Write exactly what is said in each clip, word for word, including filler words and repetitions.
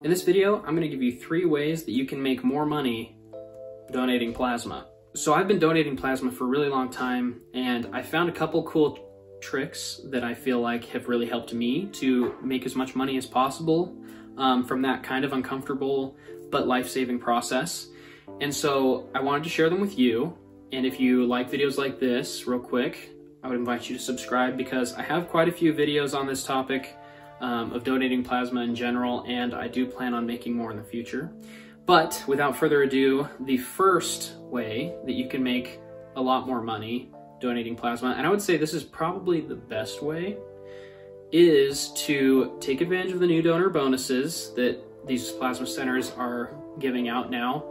In this video, I'm going to give you three ways that you can make more money donating plasma. So I've been donating plasma for a really long time, and I found a couple cool tricks that I feel like have really helped me to make as much money as possible um, from that kind of uncomfortable but life-saving process. And so I wanted to share them with you, and if you like videos like this, real quick, I would invite you to subscribe because I have quite a few videos on this topic. Um, of donating plasma in general, and I do plan on making more in the future. But without further ado, the first way that you can make a lot more money donating plasma, and I would say this is probably the best way, is to take advantage of the new donor bonuses that these plasma centers are giving out now,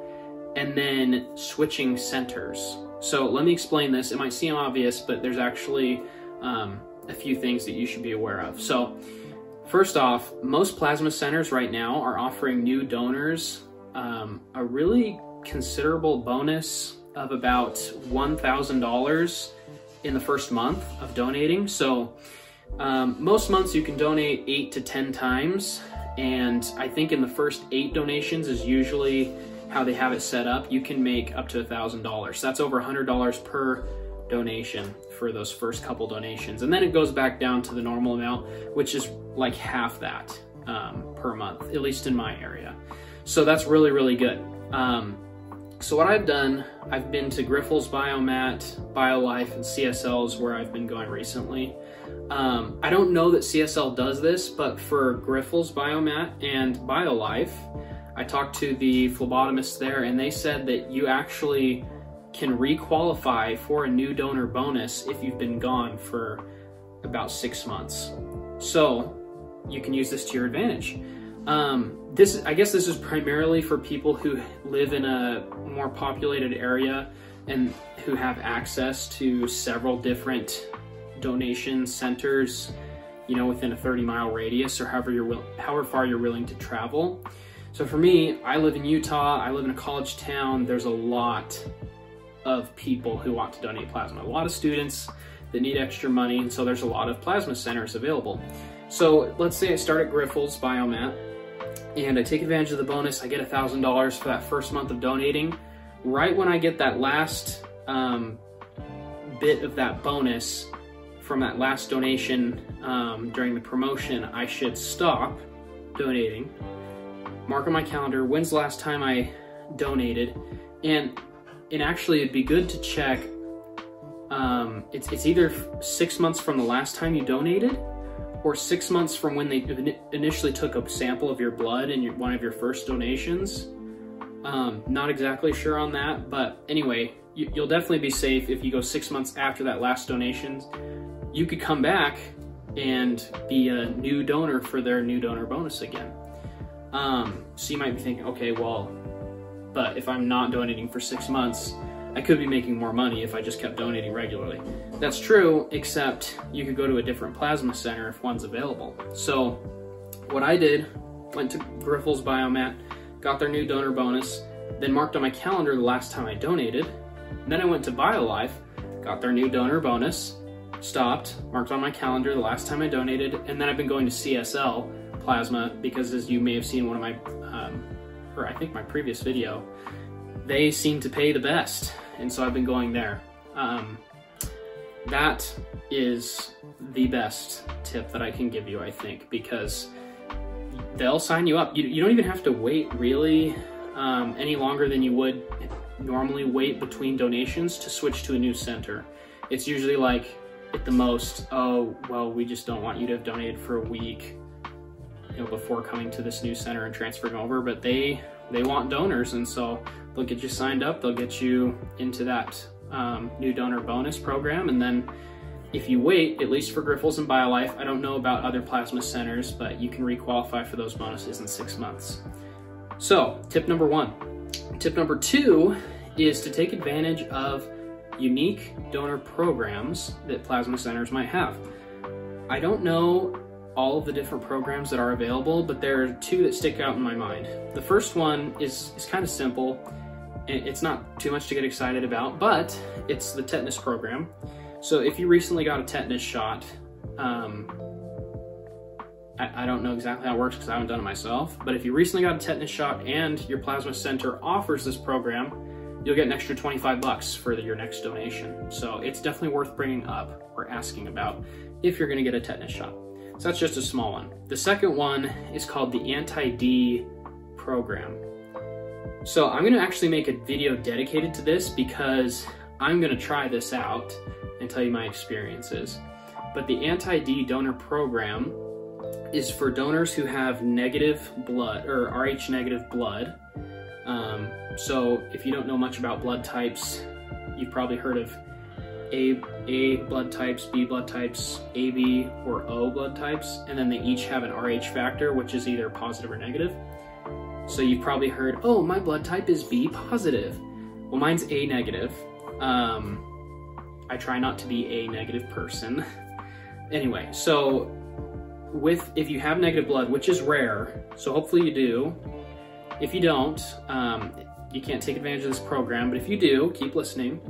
and then switching centers. So let me explain this. It might seem obvious, but there's actually um, a few things that you should be aware of. So first off, most plasma centers right now are offering new donors um, a really considerable bonus of about one thousand dollars in the first month of donating. So um, most months you can donate eight to ten times, and I think in the first eight donations is usually how they have it set up. You can make up to one thousand dollars. That's over one hundred dollars per donation for those first couple donations, and then it goes back down to the normal amount, which is like half that um, per month, at least in my area. So that's really, really good. Um, so what I've done, I've been to Grifols, Biomat, BioLife, and C S L's where I've been going recently. Um, I don't know that C S L does this, but for Grifols, Biomat, and BioLife, I talked to the phlebotomist there, and they said that you actually can re-qualify for a new donor bonus if you've been gone for about six months. So you can use this to your advantage. Um, this, I guess this is primarily for people who live in a more populated area and who have access to several different donation centers, you know, within a thirty mile radius, or however you're will however far you're willing to travel. So for me, I live in Utah, I live in a college town, there's a lot of people who want to donate plasma, a lot of students that need extra money, and so there's a lot of plasma centers available. So let's say I start at Grifols Biomat and I take advantage of the bonus. I get one thousand dollars for that first month of donating. Right when I get that last um, bit of that bonus from that last donation um, during the promotion, I should stop donating, mark on my calendar when's the last time I donated, and And actually, it'd be good to check, um, it's, it's either six months from the last time you donated or six months from when they initially took a sample of your blood in your, one of your first donations. Um, not exactly sure on that, but anyway, you, you'll definitely be safe if you go six months after that last donation. You could come back and be a new donor for their new donor bonus again. Um, so you might be thinking, okay, well, but if I'm not donating for six months, I could be making more money if I just kept donating regularly. That's true, except you could go to a different plasma center if one's available. So what I did, went to Grifols Biomat, got their new donor bonus, then marked on my calendar the last time I donated. Then I went to BioLife, got their new donor bonus, stopped, marked on my calendar the last time I donated, and then I've been going to C S L Plasma because, as you may have seen in one of my um, I think my previous video, they seem to pay the best, and so I've been going there. Um, that is the best tip that I can give you, I think, because they'll sign you up. You, you don't even have to wait really um, any longer than you would normally wait between donations to switch to a new center. It's usually like, at the most, oh, well, we just don't want you to have donated for a week, you know, before coming to this new center and transferring over, but they they want donors, and so they'll get you signed up, they'll get you into that um, new donor bonus program. And then if you wait, at least for Grifols and BioLife, I don't know about other plasma centers, but you can re-qualify for those bonuses in six months. So tip number one. Tip number two is to take advantage of unique donor programs that plasma centers might have. I don't know all of the different programs that are available, but there are two that stick out in my mind. The first one is, is kind of simple. It's not too much to get excited about, but it's the tetanus program. So if you recently got a tetanus shot, um, I, I don't know exactly how it works because I haven't done it myself, but if you recently got a tetanus shot and your plasma center offers this program, you'll get an extra twenty-five bucks for the, your next donation. So it's definitely worth bringing up or asking about if you're gonna get a tetanus shot. So that's just a small one. The second one is called the anti-D program. So I'm gonna actually make a video dedicated to this because I'm gonna try this out and tell you my experiences. But the anti-D donor program is for donors who have negative blood or Rh negative blood. Um, so if you don't know much about blood types, you've probably heard of A, A blood types, B blood types, A B or O blood types, and then they each have an Rh factor, which is either positive or negative. So you've probably heard, oh, my blood type is B positive. Well, mine's A negative. Um, I try not to be a negative person. Anyway, so with if you have negative blood, which is rare, so hopefully you do. If you don't, um, you can't take advantage of this program, but if you do, keep listening.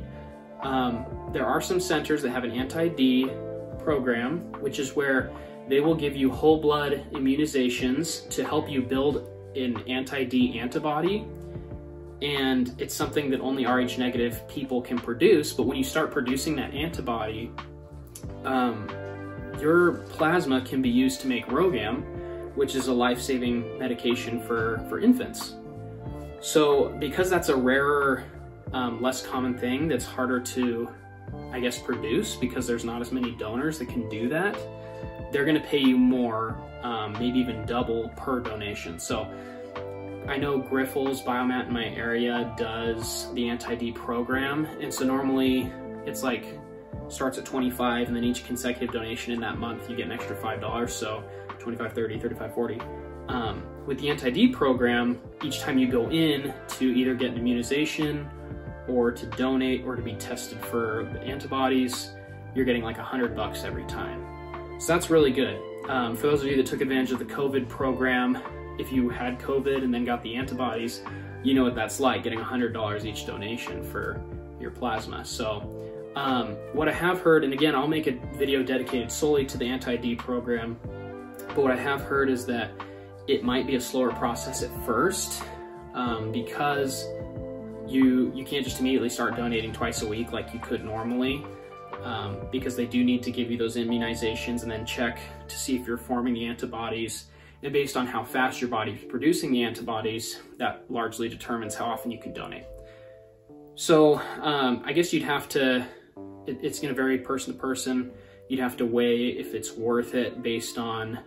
Um, there are some centers that have an anti-D program, which is where they will give you whole blood immunizations to help you build an anti-D antibody. And it's something that only Rh negative people can produce, but when you start producing that antibody, um, your plasma can be used to make Rhogam, which is a life-saving medication for, for infants. So because that's a rarer, Um, less common thing that's harder to, I guess, produce because there's not as many donors that can do that, they're going to pay you more, um, maybe even double per donation. So I know Grifols, Biomat in my area does the anti-D program. And so normally it's like starts at twenty-five, and then each consecutive donation in that month, you get an extra five dollars. So twenty-five, thirty, thirty-five, forty. Um, with the anti-D program, each time you go in to either get an immunization or to donate or to be tested for the antibodies, you're getting like a hundred bucks every time. So that's really good. Um, for those of you that took advantage of the COVID program, if you had COVID and then got the antibodies, you know what that's like, getting a hundred dollars each donation for your plasma. So um, what I have heard, and again, I'll make a video dedicated solely to the anti-D program, but what I have heard is that it might be a slower process at first um, because You, you can't just immediately start donating twice a week like you could normally um, because they do need to give you those immunizations and then check to see if you're forming the antibodies. And based on how fast your body is producing the antibodies, that largely determines how often you can donate. So um, I guess you'd have to, it, it's going to vary person to person. You'd have to weigh if it's worth it based on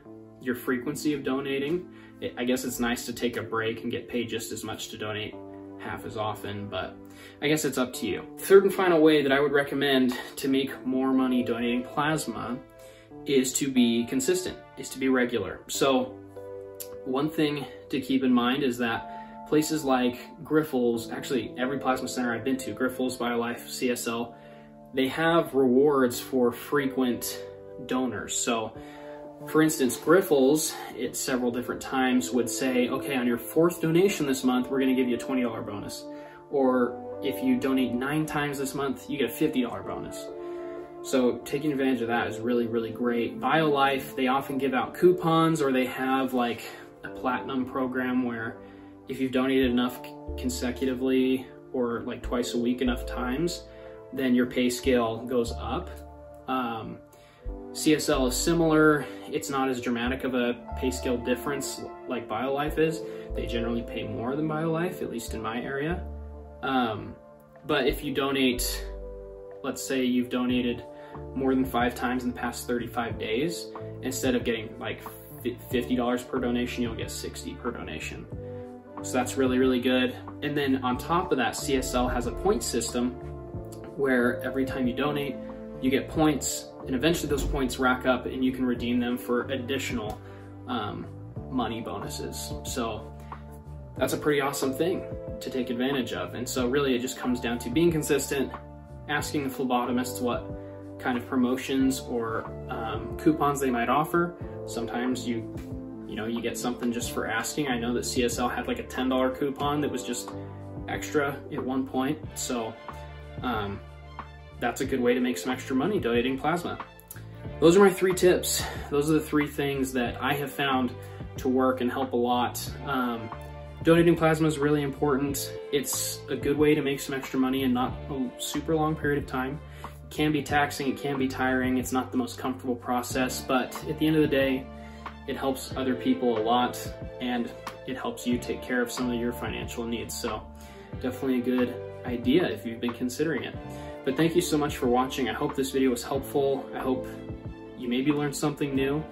your frequency of donating. It, I guess it's nice to take a break and get paid just as much to donate half as often, but I guess it's up to you. Third and final way that I would recommend to make more money donating plasma is to be consistent, is to be regular. So one thing to keep in mind is that places like Grifols, actually every plasma center I've been to, Grifols, BioLife, C S L, they have rewards for frequent donors. So for instance, Grifols at several different times would say, okay, on your fourth donation this month, we're going to give you a twenty dollar bonus. Or if you donate nine times this month, you get a fifty dollar bonus. So taking advantage of that is really, really great. BioLife, they often give out coupons, or they have like a platinum program where if you've donated enough consecutively or like twice a week enough times, then your pay scale goes up. Um, C S L is similar. It's not as dramatic of a pay scale difference like BioLife is. They generally pay more than BioLife, at least in my area. Um, but if you donate, let's say you've donated more than five times in the past thirty-five days, instead of getting like fifty dollars per donation, you'll get sixty per donation. So that's really, really good. And then on top of that, C S L has a point system where every time you donate, you get points, and eventually those points rack up and you can redeem them for additional um, money bonuses. So that's a pretty awesome thing to take advantage of. And so really it just comes down to being consistent, asking the phlebotomists what kind of promotions or um, coupons they might offer. Sometimes you, you know, you get something just for asking. I know that C S L had like a ten dollar coupon that was just extra at one point. So, um, that's a good way to make some extra money donating plasma. those are my three tips. Those are the three things that I have found to work and help a lot. Um, donating plasma is really important. It's a good way to make some extra money in not a super long period of time. It can be taxing, it can be tiring, it's not the most comfortable process, but at the end of the day, it helps other people a lot, and it helps you take care of some of your financial needs. So definitely a good idea if you've been considering it. But thank you so much for watching. I hope this video was helpful. I hope you maybe learned something new.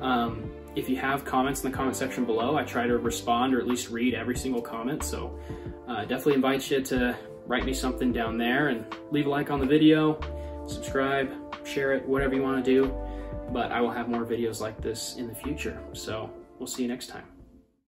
Um, if you have comments in the comment section below, I try to respond or at least read every single comment. So uh, definitely invite you to write me something down there and leave a like on the video, subscribe, share it, whatever you want to do. But I will have more videos like this in the future. So we'll see you next time.